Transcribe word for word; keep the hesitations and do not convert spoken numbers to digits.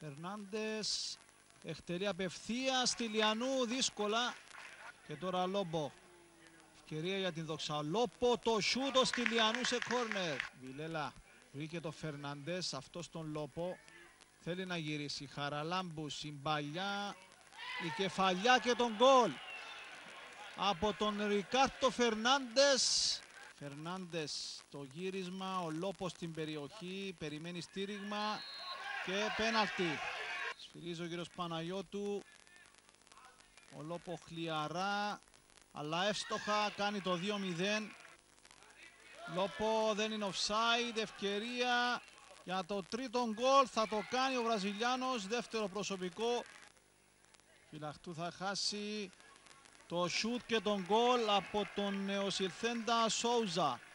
Φερνάντες εκτελεί απευθείας Στυλιανού δύσκολα. Και τώρα Λόμπο. Ευκαιρία για την δόξα. Λόπο το σούτο Στυλιανού σε κόρνερ. Βιλέλα βρήκε το Φερνάντες. Αυτό στον Λόπο. Θέλει να γυρίσει. Χαράλαμπου συμπαλιά. Η κεφαλιά και τον γκολ από τον Ρικάρδο Φερνάντες. Φερνάντες το γύρισμα, ο Λόπος στην περιοχή, περιμένει στήριγμα και πέναλτι. Σφυρίζει ο κύριος Παναγιώτου, ο Λόπο χλιαρά, αλλά εύστοχα κάνει το δύο μηδέν. Λόπο δεν είναι offside, ευκαιρία για το τρίτο γκολ, θα το κάνει ο Βραζιλιάνος, δεύτερο προσωπικό. Φυλαχτού θα χάσει το σούτ και τον γκολ από τον νεοσυρθέντα Σόουζα.